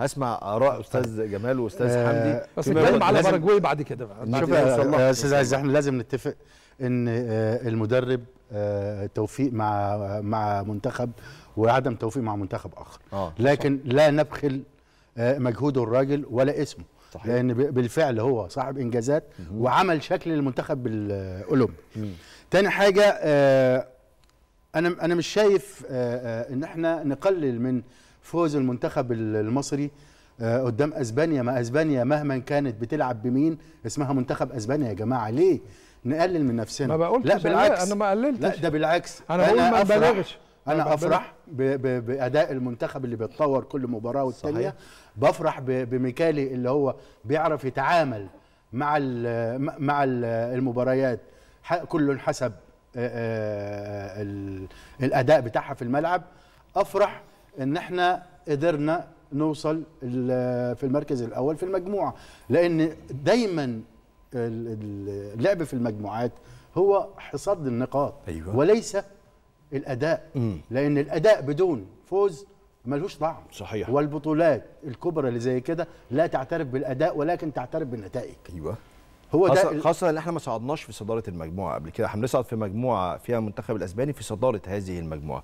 هسمع اراء استاذ جمال واستاذ حمدي. بس نتكلم على باراجواي بعد كده بقى. شوف يا استاذ احمد، لازم نتفق ان المدرب توفيق مع منتخب وعدم توفيق مع منتخب اخر، لكن لا نبخل مجهوده الراجل ولا اسمه صحيح. لان بالفعل هو صاحب انجازات وعمل شكل للمنتخب الاولمبي. تاني حاجه انا مش شايف ان احنا نقلل من فوز المنتخب المصري قدام اسبانيا. ما اسبانيا مهما كانت بتلعب بمين اسمها منتخب اسبانيا يا جماعه، ليه نقلل من نفسنا؟ ما بقولش لا بالعكس، انا ما قللتش، لا ده بالعكس، انا ببالغش، انا افرح باداء المنتخب اللي بيتطور كل مباراه والثانيه، بفرح بميكالي اللي هو بيعرف يتعامل مع المباريات، كل حسب الاداء بتاعها في الملعب. افرح ان احنا قدرنا نوصل في المركز الاول في المجموعه، لان دايما اللعب في المجموعات هو حصاد النقاط أيوة. وليس الاداء لان الاداء بدون فوز ملوش طعم صحيح. والبطولات الكبرى اللي زي كده لا تعترف بالاداء ولكن تعترف بالنتائج أيوة. هو ده خاصه ان احنا ما صعدناش في صداره المجموعه قبل كده، هنصعد في مجموعه فيها المنتخب الاسباني في صداره هذه المجموعه.